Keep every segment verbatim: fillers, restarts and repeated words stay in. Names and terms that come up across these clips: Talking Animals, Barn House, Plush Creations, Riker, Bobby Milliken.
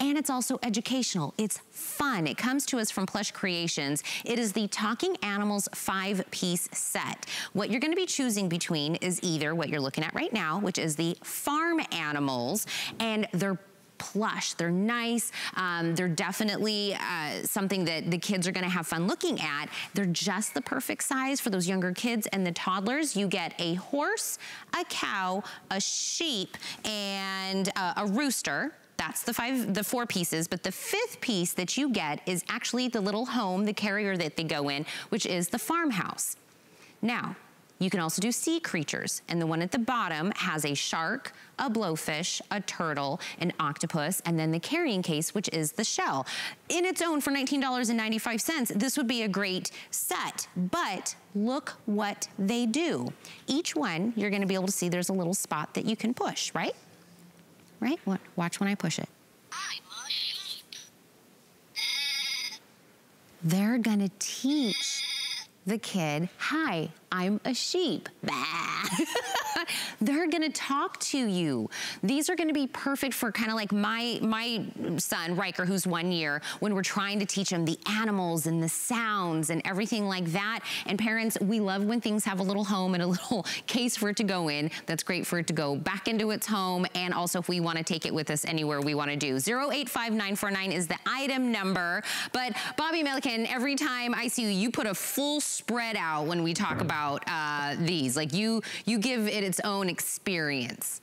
And it's also educational. It's fun. It comes to us from Plush Creations. It is the Talking Animals five-piece set. What you're going to be choosing between is either what you're looking at right now, which is the farm animals, and they're plush, they're nice, um, they're definitely uh, something that the kids are gonna have fun looking at. They're just the perfect size for those younger kids and the toddlers. You get a horse, a cow, a sheep, and uh, a rooster. That's the five, the four pieces, but the fifth piece that you get is actually the little home, the carrier that they go in, which is the farmhouse. Now, you can also do sea creatures, and the one at the bottom has a shark, a blowfish, a turtle, an octopus, and then the carrying case, which is the shell. In its own, for nineteen ninety-five, this would be a great set, but look what they do. Each one, you're gonna be able to see there's a little spot that you can push, right? Right, watch when I push it. They're gonna teach the kid, hi, I'm a sheep. They're gonna talk to you. These are gonna be perfect for kind of like my my son, Riker, who's one year, when we're trying to teach him the animals and the sounds and everything like that. And parents, we love when things have a little home and a little case for it to go in. That's great for it to go back into its home. And also if we wanna take it with us anywhere we wanna do. zero eight five nine four nine is the item number. But Bobby Milliken, every time I see you, you put a full spread out when we talk about Uh, these. Like you, you give it its own experience.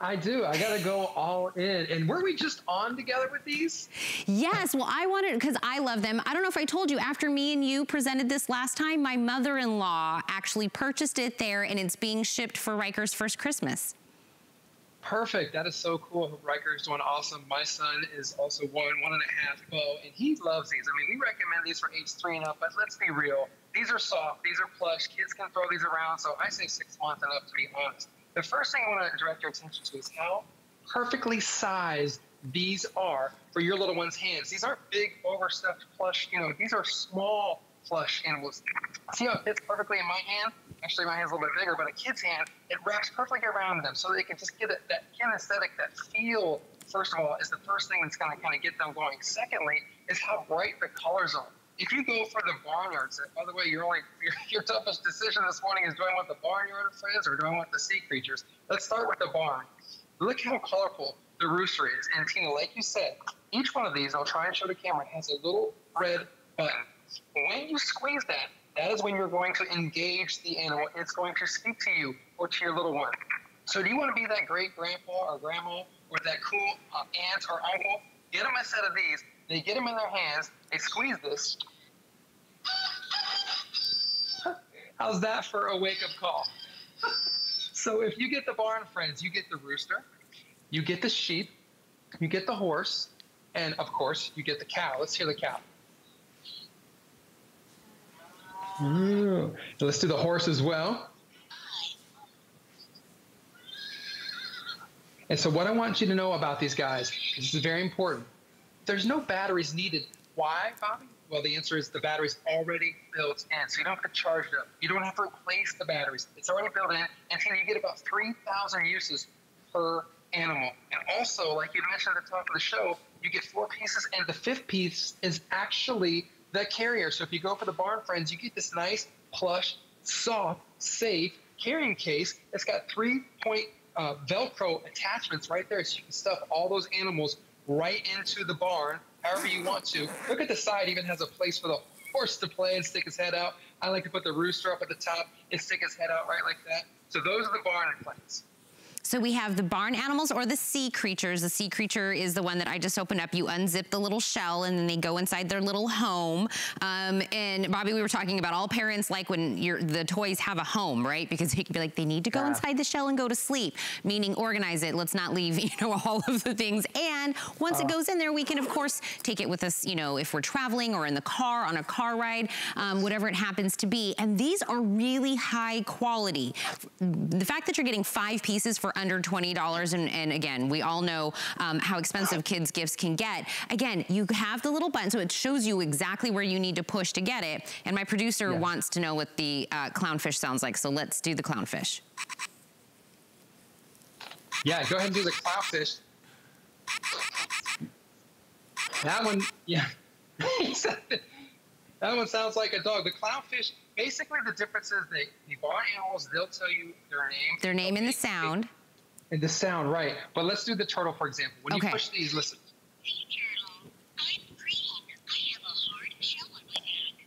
I do. I got to go all in. And were we just on together with these? Yes. Well, I wanted, because I love them. I don't know if I told you, after me and you presented this last time, my mother-in-law actually purchased it there, and it's being shipped for Riker's first Christmas. Perfect. That is so cool. Riker's doing awesome. My son is also one, one and a half, Bo, and he loves these. I mean, we recommend these for age three and up, but let's be real. These are soft. These are plush. Kids can throw these around, so I say six months and up, to be honest. The first thing I want to direct your attention to is how perfectly sized these are for your little one's hands. These aren't big, overstuffed plush. You know, these are small plush animals. See how it fits perfectly in my hand? Actually, my hand's a little bit bigger, but a kid's hand, it wraps perfectly around them, so they can just get it, that kinesthetic, that feel, first of all, is the first thing that's going to kind of get them going. Secondly is how bright the colors are. If you go for the barnyards, by the way, your only your, your toughest decision this morning is, do I want the barnyard friends or do I want the sea creatures? Let's start with the barn. Look how colorful the rooster is. And Tina, like you said, each one of these, I'll try and show the camera, has a little red button. When you squeeze that, that is when you're going to engage the animal. It's going to speak to you or to your little one. So do you want to be that great grandpa or grandma or that cool uh, aunt or uncle? Get them a set of these. They get them in their hands. They squeeze this. How's that for a wake-up call? So if you get the barn friends, you get the rooster, you get the sheep, you get the horse, and, of course, you get the cow. Let's hear the cow. Ooh. Let's do the horse as well. And so what I want you to know about these guys, this is very important. There's no batteries needed. Why, Bobby? Well, the answer is the battery's already built in, so you don't have to charge it up. You don't have to replace the batteries. It's already built in, and so you get about three thousand uses per animal. And also, like you mentioned at the top of the show, you get four pieces, and the fifth piece is actually the carrier. So if you go for the barn friends, you get this nice, plush, soft, safe carrying case. It's got three-point uh, Velcro attachments right there, so you can stuff all those animals right into the barn, however you want to. Look at the side, even has a place for the horse to play and stick his head out. I like to put the rooster up at the top and stick his head out right like that. So those are the barn plants. So we have the barn animals or the sea creatures. The sea creature is the one that I just opened up. You unzip the little shell and then they go inside their little home. Um, and Bobby, we were talking about all parents like when your the toys have a home, right? Because they can be like, they need to go yeah. inside the shell and go to sleep, meaning organize it. Let's not leave, you know, all of the things. And once uh, it goes in there, we can, of course, take it with us, you know, if we're traveling or in the car, on a car ride, um, whatever it happens to be. And these are really high quality. The fact that you're getting five pieces for under twenty dollars, and, and again, we all know um, how expensive kids' gifts can get. Again, you have the little button, so it shows you exactly where you need to push to get it, and my producer yeah. wants to know what the uh, clownfish sounds like, so let's do the clownfish. Yeah, go ahead and do the clownfish. That one, yeah. That one sounds like a dog. The clownfish, basically the difference is they, the barn animals, they'll tell you their name. Their name and the sound. And the sound, right. But let's do the turtle, for example. When okay. you push these, listen. Hey, turtle, I'm green. I have a hard shell on my back.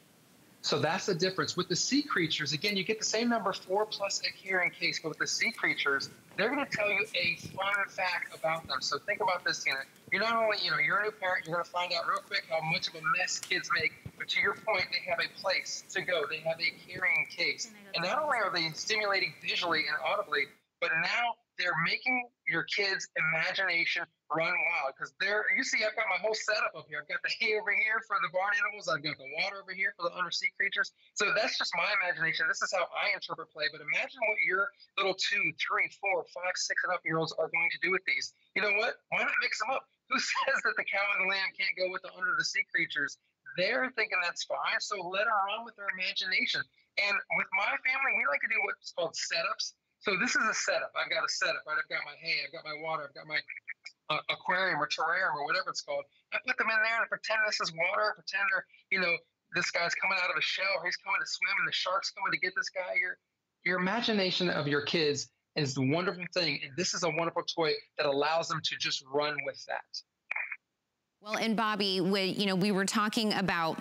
So that's the difference. With the sea creatures, again, you get the same number, four plus a hearing case. But with the sea creatures, they're going to tell you a fun fact about them. So think about this, Tina. You're not only, you know, you're a new parent, you're going to find out real quick how much of a mess kids make. But to your point, they have a place to go. They have a hearing case. And not only are they stimulating visually and audibly, but now they're making your kids' imagination run wild. Because they're, you see, I've got my whole setup up here. I've got the hay over here for the barn animals. I've got the water over here for the undersea creatures. So that's just my imagination. This is how I interpret play. But imagine what your little two, three, four, five, six and up year olds are going to do with these. You know what? Why not mix them up? Who says that the cow and the lamb can't go with the under the sea creatures? They're thinking that's fine, so let her run with her imagination. And with my family, we like to do what's called setups. So this is a setup. I've got a setup, right? I've got my hay, I've got my water, I've got my uh, aquarium or terrarium or whatever it's called. I put them in there and pretend this is water, pretend they're, you know, this guy's coming out of a shell, or he's coming to swim, and the shark's coming to get this guy. Your, your imagination of your kids is the wonderful thing, and this is a wonderful toy that allows them to just run with that. Well, and Bobby, we, you know, we were talking about,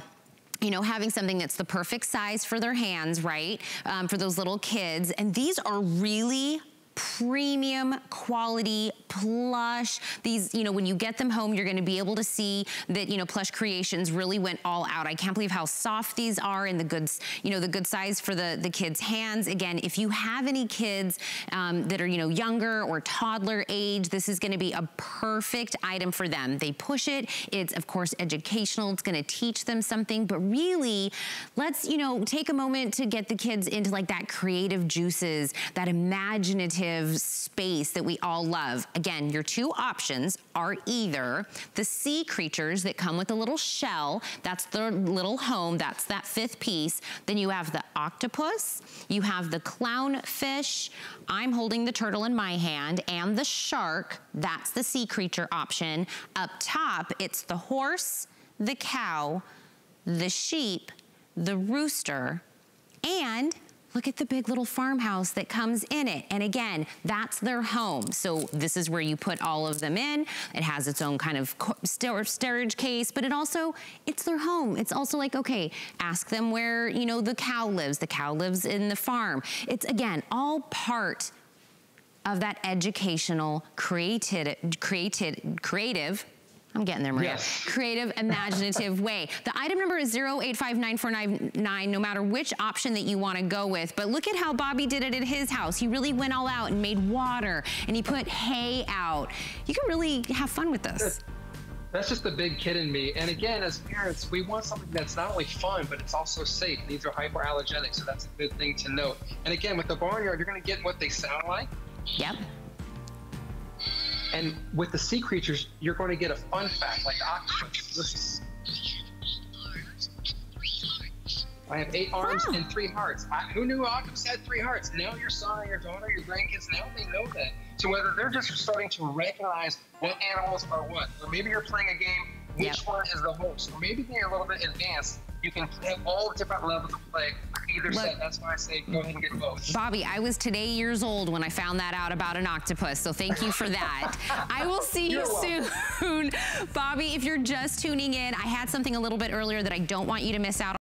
you know, having something that's the perfect size for their hands, right? Um, for those little kids. And these are really premium quality plush. These, you know, when you get them home, you're gonna be able to see that, you know, Plush Creations really went all out. I can't believe how soft these are and the good, you know, the good size for the, the kids' hands. Again, if you have any kids um, that are, you know, younger or toddler age, this is gonna be a perfect item for them. They push it. It's, of course, educational. It's gonna teach them something, but really, let's, you know, take a moment to get the kids into like that creative juices, that imaginative space that we all love. Again, your two options are either the sea creatures that come with a little shell, that's their little home, that's that fifth piece. Then you have the octopus, you have the clownfish, I'm holding the turtle in my hand, and the shark, that's the sea creature option. Up top, it's the horse, the cow, the sheep, the rooster, and look at the big little farmhouse that comes in it. And again, that's their home. So this is where you put all of them in. It has its own kind of storage case, but it also, it's their home. It's also like, okay, ask them where, you know, the cow lives. The cow lives in the farm. It's, again, all part of that educational, creative, creative, creative, I'm getting there, Maria. Yes. Creative, imaginative way. The item number is zero eight five nine four nine nine, no matter which option that you want to go with. But look at how Bobby did it at his house. He really went all out and made water, and he put hay out. You can really have fun with this. That's just the big kid in me. And again, as parents, we want something that's not only fun, but it's also safe. These are hyperallergenic, so that's a good thing to note. And again, with the barnyard, you're going to get what they sound like. Yep. And with the sea creatures, you're going to get a fun fact, like the octopus. Listen. I have eight arms oh. and three hearts. I, who knew octopus had three hearts? Now your son or your daughter, your grandkids, now they know that. So whether they're just starting to recognize what animals are what, or maybe you're playing a game, which yep. one is the host, or maybe they're a little bit advanced, you can have all different levels of play either Look, set. That's why I say go ahead and get both. Bobby, I was today years old when I found that out about an octopus, so thank you for that. I will see you're you welcome. soon. Bobby, if you're just tuning in, I had something a little bit earlier that I don't want you to miss out on.